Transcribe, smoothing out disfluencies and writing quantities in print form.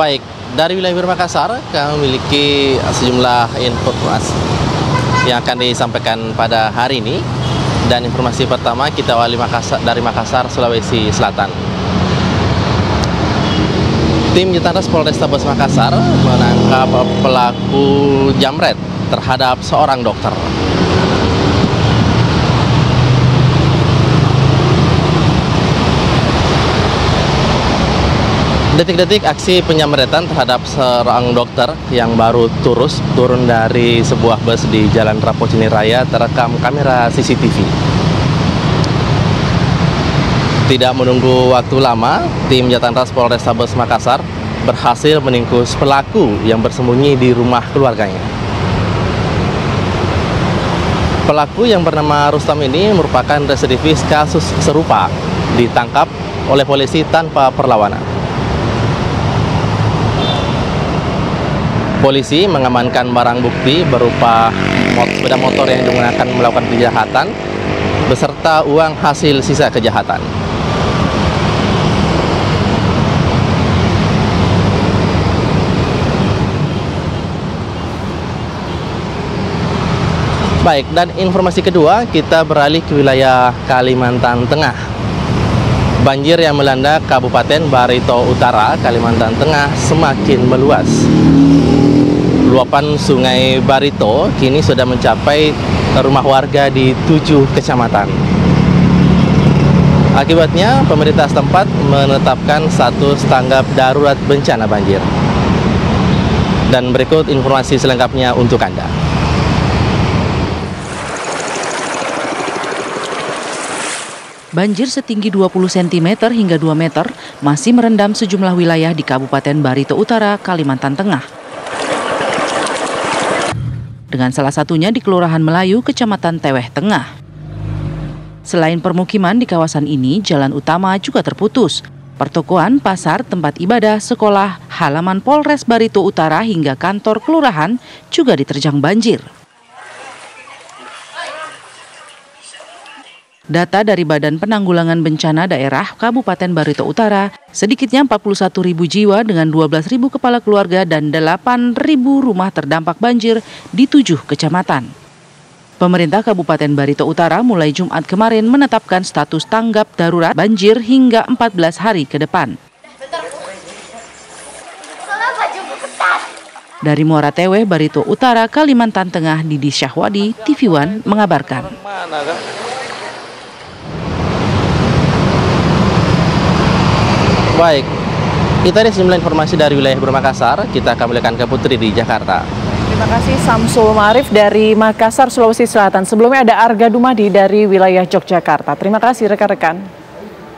Baik, dari wilayah Makassar kami memiliki sejumlah informasi yang akan disampaikan pada hari ini. Dan informasi pertama kita awali dari Makassar, Sulawesi Selatan. Tim Jatanas Polrestabes Makassar menangkap pelaku jamret terhadap seorang dokter. Detik-detik aksi penyamretan terhadap seorang dokter yang baru turun dari sebuah bus di Jalan Rapocini Raya terekam kamera CCTV. Tidak menunggu waktu lama, tim Jatanas Polrestabes Makassar berhasil meringkus pelaku yang bersembunyi di rumah keluarganya. Pelaku yang bernama Rustam ini merupakan residivis kasus serupa, ditangkap oleh polisi tanpa perlawanan. Polisi mengamankan barang bukti berupa sepeda motor yang digunakan melakukan kejahatan beserta uang hasil sisa kejahatan. Baik, dan informasi kedua kita beralih ke wilayah Kalimantan Tengah. Banjir yang melanda Kabupaten Barito Utara, Kalimantan Tengah semakin meluas. Luapan Sungai Barito kini sudah mencapai rumah warga di 7 kecamatan. Akibatnya, pemerintah setempat menetapkan status tanggap darurat bencana banjir. Dan berikut informasi selengkapnya untuk Anda. Banjir setinggi 20 cm hingga 2 meter masih merendam sejumlah wilayah di Kabupaten Barito Utara, Kalimantan Tengah. Dengan salah satunya di Kelurahan Melayu, Kecamatan Teweh Tengah. Selain permukiman di kawasan ini, jalan utama juga terputus. Pertokoan, pasar, tempat ibadah, sekolah, halaman Polres Barito Utara hingga kantor kelurahan juga diterjang banjir. Data dari Badan Penanggulangan Bencana Daerah Kabupaten Barito Utara, sedikitnya 41.000 jiwa dengan 12.000 kepala keluarga dan 8.000 rumah terdampak banjir di 7 kecamatan. Pemerintah Kabupaten Barito Utara mulai Jumat kemarin menetapkan status tanggap darurat banjir hingga 14 hari ke depan. Dari Muara Teweh, Barito Utara, Kalimantan Tengah, Didi Syahwadi, TV1 mengabarkan. Baik, itu ada sejumlah informasi dari wilayah Makassar. Kita akan kembalikan ke Putri di Jakarta. Terima kasih Samsul Marif dari Makassar, Sulawesi Selatan. Sebelumnya ada Arga Dumadi dari wilayah Yogyakarta. Terima kasih rekan-rekan.